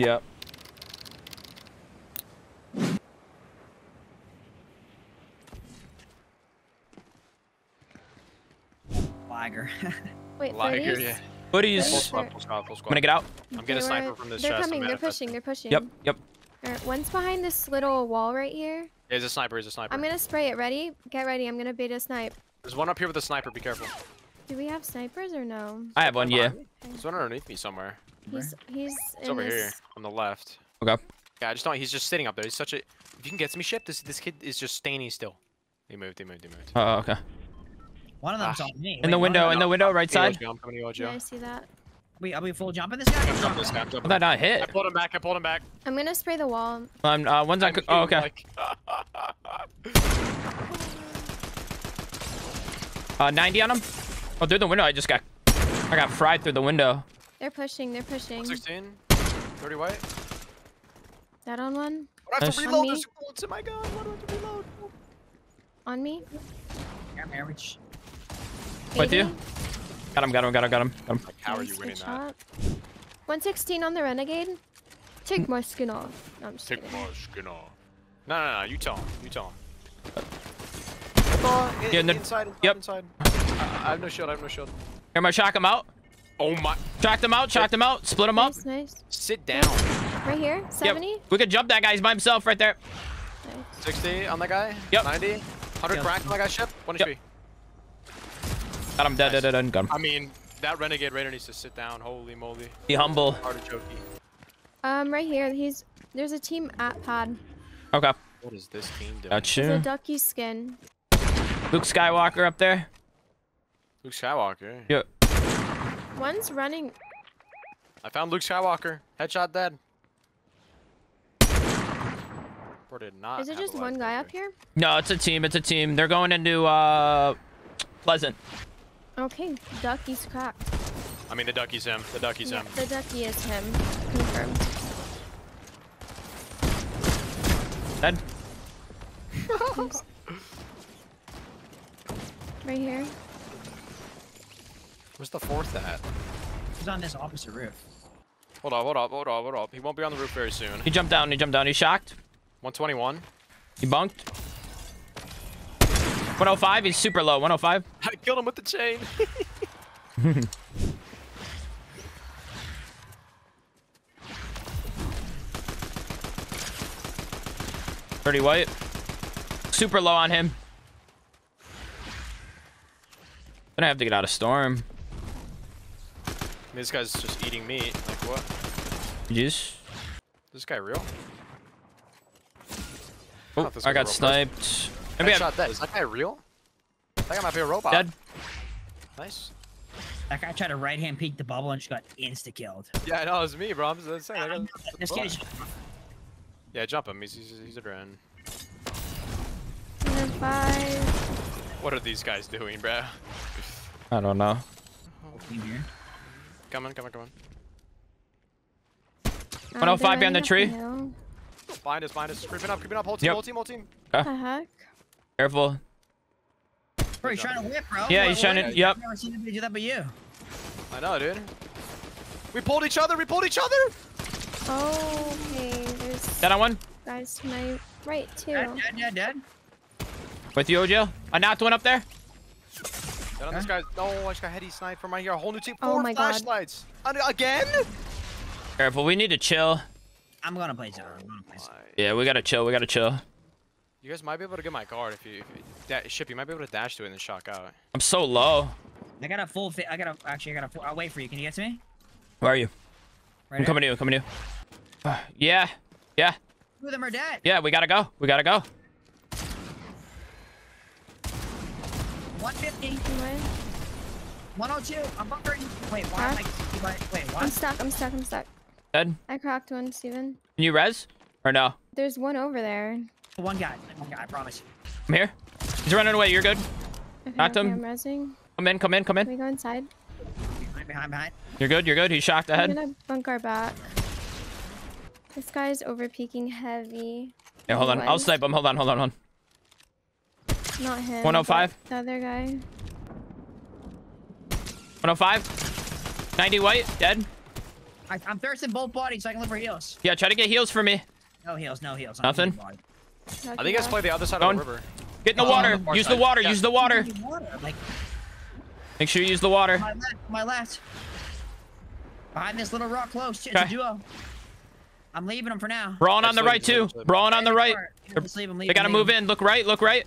Yep. Liger. Wait, Liger, yeah. Hoodies. Full squad. I'm gonna get out. I'm getting a sniper from this chest. They're coming. They're pushing. They're pushing. Yep. Yep. All right, one's behind this little wall right here. There's a sniper. There's a sniper. I'm gonna spray it. Ready? Get ready. I'm gonna bait a snipe. There's one up here with a sniper. Be careful. Do we have snipers or no? I have one. Yeah. Okay. There's one underneath me somewhere. He's over here on the left. Okay. Yeah, I just don't. He's just sitting up there. He's such a. If you can get some ship, this kid is just standing still. He moved. He moved. He moved. Oh, okay. One of them's on me. In the window, right side. Yeah, I see that. Wait, are we full jumping this guy? Jump this guy. Did I not hit? I pulled him back, I'm gonna spray the wall. One's on... Oh, okay. Like... 90 on him. Oh, through the window, I got fried through the window. They're pushing, 16, 30 white. That on one? I have to reload. There's bullets in my gun. Why do I have to reload? On me? Marriage. What do you? Got him. Like, how are you winning that? 116 on the renegade. Take my skin off. No, I'm just kidding. My skin off. No. You tell him. Yeah, inside. I have no shield. Here, my shock him out. Oh my. Shocked him out. Split him up. Nice. Sit down. Right here. 70. Yep. We could jump that guy. He's by himself right there. Nice. 60 on that guy. Yep. 90. 100 cracked on that guy. Ship. 1 HP. Got him dead, nice. Gun. I mean, that renegade raider needs to sit down. Holy moly. Be humble. Artichokey. Right here. There's a team at pad. Okay. What is this team doing? Gotcha. It's a ducky skin. Luke Skywalker up there. Luke Skywalker. Yep. One's running. I found Luke Skywalker. Headshot dead. Or did not. Is it just one guy up here? No, it's a team. They're going into Pleasant. Okay, ducky's cracked. I mean, the ducky's him. The ducky is him. Confirmed. Dead. Right here. Where's the fourth at? He's on this opposite roof. Hold up. He won't be on the roof very soon. He jumped down. He's shocked. 121. He bunked. 105. He's super low. 105. I killed him with the chain. Pretty white. Super low on him. Gonna have to get out of storm. I mean, this guy's just eating meat. Like what? Yes. Is this guy real? Oh, I got sniped. Shot that. Is that guy real? That guy might be a robot. Dead. Nice. That guy tried to right hand peek the bubble and just got insta killed. Yeah, no, it was me, bro. I'm just saying. Yeah, jump him. He's a drone. What are these guys doing, bro? I don't know. Come on. 105 behind the tree. Behind us. Creeping up. Whole team. What the heck? Careful. Bro, he's trying to whip, bro. Yeah, he's trying to. Yep. I've never seen anybody do that but you. I know, dude. We pulled each other. Oh, okay. There's. Dead on one. Guys to my right too. Dead. With you, OJ. I knocked one up there. Dead on this guy. Oh, I just got heady sniped from right here. A whole new team. Four flashlights. Again? Careful. We need to chill. I'm gonna play zone. Yeah, we gotta chill. You guys might be able to get my guard if you might be able to dash to it and then shock out. I'm so low. I got a full. I'll wait for you. Can you get to me? Where are you? Right, I'm coming to you. Yeah. Two of them are dead. Yeah, we gotta go. 150. 102. I'm bunkering. Wait, why? Wait, what? I'm stuck. Dead. I cracked one, Steven. Can you res? Or no? There's one over there. One guy, I promise. I'm here. He's running away. You're good. Okay, Knocked him. I'm resing. Come in. Can we go inside? Behind. You're good. He's shocked ahead. I'm gonna bunk our back. This guy's over peeking heavy. Yeah, hold on. I'll snipe him. Hold on. Not him. 105. The other guy. 105. 90 white. Dead. I'm thirsting both bodies so I can look for heals. Yeah, try to get heals for me. No heals, no heals. Nothing. I think I play the other side of the river. Get in the water. Use the water. Use the water. Make sure you use the water. My last. Behind this little rock close. It's a duo. I'm leaving them for now. Brawn on the right too. Brawn on the right. They gotta move in. Look right. Look right.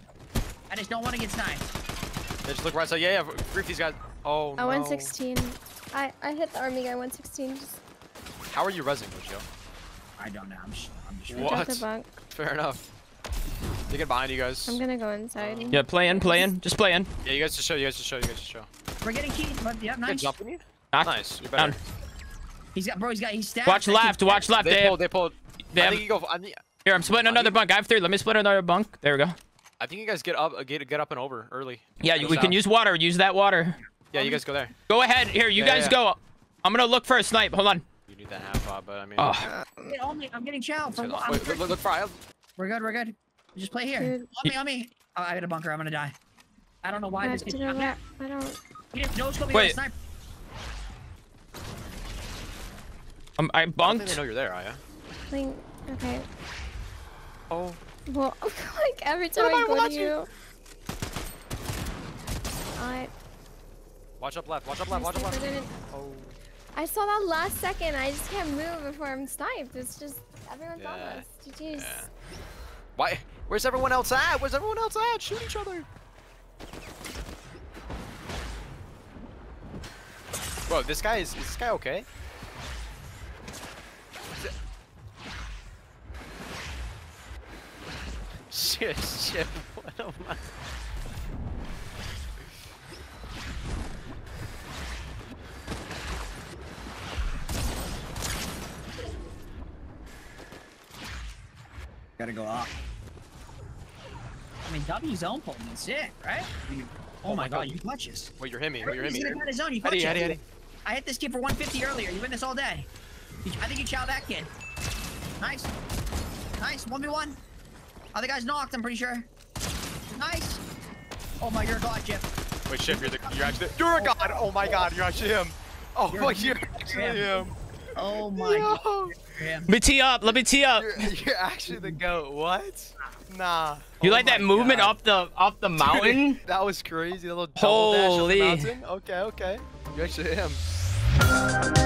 I just don't want to get sniped. Just look right. So yeah, yeah. Grief these guys. Oh no. I 116. I hit the army guy 116. How are you resing, Lucio? I don't know. I'm just what? The bunk. Fair enough. They get behind you guys. I'm gonna go inside. Yeah, play in, play in. Just play in. Yeah, you guys just show. We're getting keyed. Yeah, nice. Jumping. Nice. You're better. He's stacked. Watch left. Watch left. They pulled. I think you go. Here, I'm splitting another bunk. I have three. Let me split another bunk. There we go. I think you guys get up and over early. Yeah, we can use water. Use that water. Yeah, you guys go there. Go ahead. Here, you guys go. I'm gonna look for a snipe. Hold on. You need that half bob, but I mean. Oh. I'm getting chow. Look for I'll... We're good. We're good. Just play here. Dude. On me. Oh, I got a bunker. I'm gonna die. I don't know why this is. Wait. I bunked. I don't think they know you're there, Aya. Okay. Oh. Well, like every time I go to you. Watch up left. Watch up left. Oh. I saw that last second. I just can't move before I'm sniped. It's just everyone's on us. GGs. Yeah. Why? Where's everyone else at? Shoot each other. Bro, this guy is this guy okay? Shit. What am I? Gotta go off. I mean, W zone pulling is sick, right? I mean, oh my god, you clutches. Well, you're hitting me. I hit this kid for 150 earlier. You've been this all day. I think you chowed that kid. Nice. Nice. 1v1. Other guy's knocked, I'm pretty sure. Nice. Oh my, you're a god, Ship. Wait, Ship, you're actually a god. Oh my god, you're actually him. Oh my, you're actually him. Oh my god. Let me tee up. You're actually the goat. What? Nah. You like that movement up the mountain? Dude, that was crazy. A little double dash up the mountain. Okay. You're actually him.